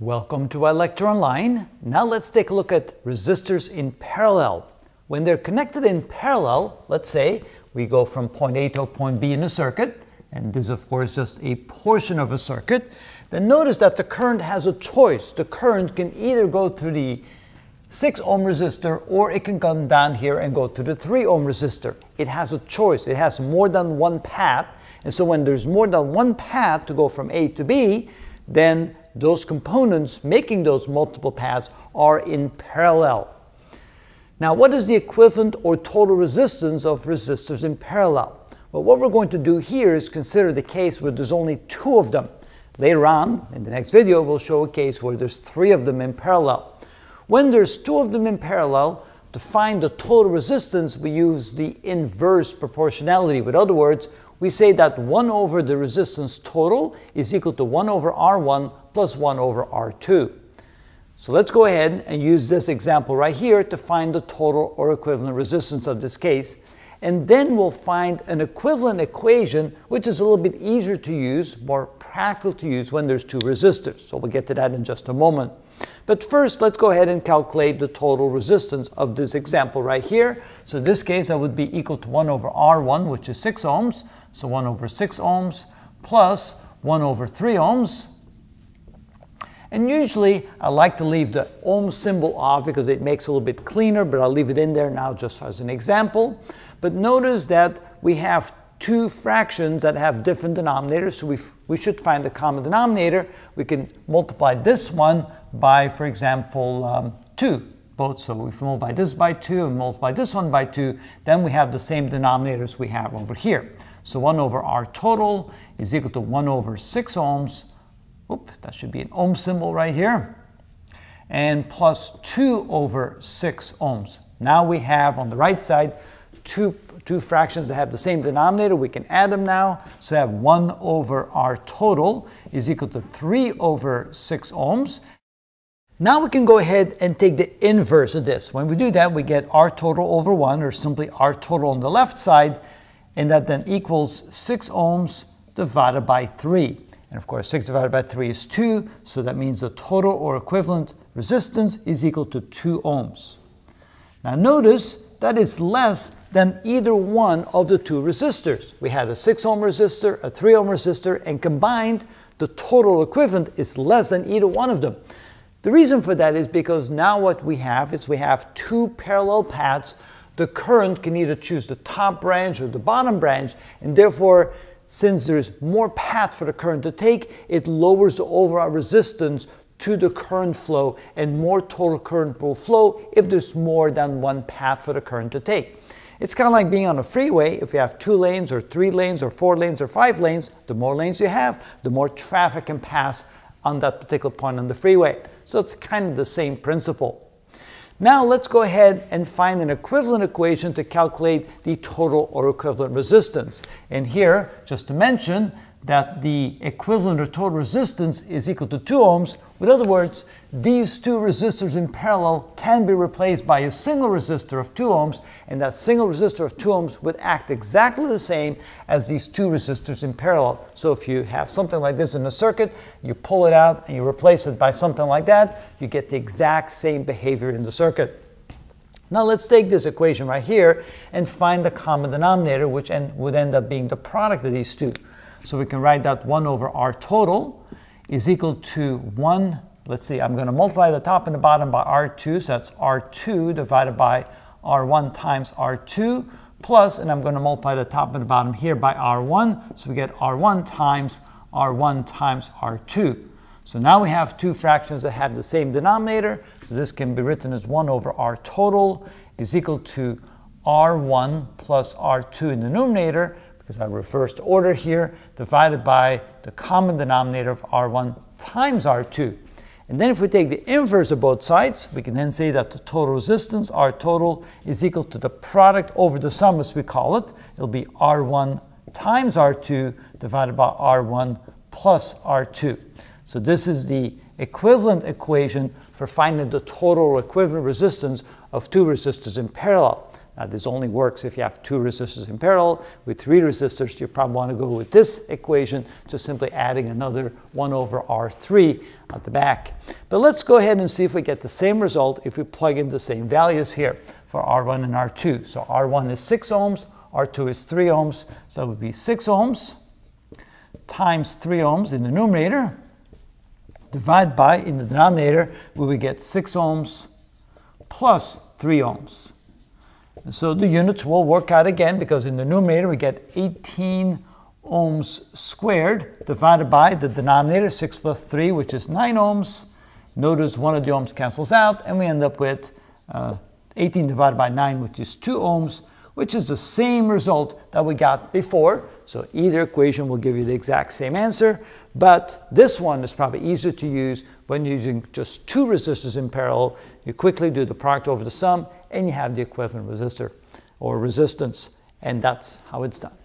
Welcome to iLecture Online. Now let's take a look at resistors in parallel. When they're connected in parallel, let's say we go from point A to point B in a circuit, and this is of course just a portion of a circuit, then notice that the current has a choice. The current can either go through the 6 ohm resistor or it can come down here and go to the 3 ohm resistor. It has a choice. It has more than one path, and so when there's more than one path to go from A to B, then those components making those multiple paths are in parallel. Now, what is the equivalent or total resistance of resistors in parallel? Well, what we're going to do here is consider the case where there's only 2 of them. Later on, in the next video, we'll show a case where there's 3 of them in parallel. When there's 2 of them in parallel, to find the total resistance, we use the inverse proportionality. In other words, we say that 1 over the resistance total is equal to 1 over R1 plus 1 over R2. So let's go ahead and use this example right here to find the total or equivalent resistance of this case. And then we'll find an equivalent equation, which is a little bit easier to use, more practical to use when there's 2 resistors. So we'll get to that in just a moment. But first, let's go ahead and calculate the total resistance of this example right here. So in this case, that would be equal to 1 over R1, which is 6 ohms. So 1 over 6 ohms plus 1 over 3 ohms. And usually, I like to leave the ohm symbol off because it makes it a little bit cleaner, but I'll leave it in there now just as an example. But notice that we have 2 fractions that have different denominators, so we should find the common denominator. We can multiply this one by, for example, 2. Both. So if we multiply this by 2 and multiply this one by 2, then we have the same denominators we have over here. So 1 over R total is equal to 1 over 6 ohms. Oop, that should be an ohm symbol right here. And plus 2 over 6 ohms. Now we have on the right side two fractions that have the same denominator. We can add them now. So we have 1 over R total is equal to 3 over 6 ohms. Now we can go ahead and take the inverse of this. When we do that, we get R total over 1, or simply R total on the left side, and that then equals 6 ohms divided by 3. And of course, 6 divided by 3 is 2, so that means the total or equivalent resistance is equal to 2 ohms. Now notice that it's less than either one of the 2 resistors. We had a 6 ohm resistor, a 3 ohm resistor, and combined, the total equivalent is less than either one of them. The reason for that is because now what we have is we have 2 parallel paths. The current can either choose the top branch or the bottom branch, and therefore, since there's more paths for the current to take, it lowers the overall resistance to the current flow, and more total current will flow if there's more than one path for the current to take. It's kind of like being on a freeway. If you have 2 lanes or 3 lanes or 4 lanes or 5 lanes, the more lanes you have, the more traffic can pass on that particular point on the freeway. So it's kind of the same principle. Now let's go ahead and find an equivalent equation to calculate the total or equivalent resistance. And here, just to mention that the equivalent or total resistance is equal to 2 ohms. In other words, these 2 resistors in parallel can be replaced by a single resistor of 2 ohms, and that single resistor of 2 ohms would act exactly the same as these 2 resistors in parallel. So if you have something like this in a circuit, you pull it out and you replace it by something like that, you get the exact same behavior in the circuit. Now let's take this equation right here and find the common denominator, which would end up being the product of these 2. So we can write that 1 over R total is equal to 1, let's see, I'm going to multiply the top and the bottom by R2, so that's R2 divided by R1 times R2 plus, and I'm going to multiply the top and the bottom here by R1, so we get R1 times R1 times R2. So now we have 2 fractions that have the same denominator, so this can be written as 1 over R total is equal to R1 plus R2 in the numerator, because I reverse the order here, divided by the common denominator of R1 times R2. And then if we take the inverse of both sides, we can then say that the total resistance, R total, is equal to the product over the sum, as we call it. It'll be R1 times R2 divided by R1 plus R2. So this is the equivalent equation for finding the total or equivalent resistance of 2 resistors in parallel. Now, this only works if you have 2 resistors in parallel. With 3 resistors, you probably want to go with this equation, just simply adding another 1 over R3 at the back. But let's go ahead and see if we get the same result if we plug in the same values here for R1 and R2. So R1 is 6 ohms, R2 is 3 ohms, so it would be 6 ohms times 3 ohms in the numerator, divide by, in the denominator, we would get 6 ohms plus 3 ohms. And so the units will work out again, because in the numerator we get 18 ohms squared divided by the denominator, 6 plus 3, which is 9 ohms. Notice one of the ohms cancels out, and we end up with 18 divided by 9, which is 2 ohms, which is the same result that we got before. So either equation will give you the exact same answer, but this one is probably easier to use when using just two resistors in parallel. You quickly do the product over the sum, and you have the equivalent resistor or resistance, and that's how it's done.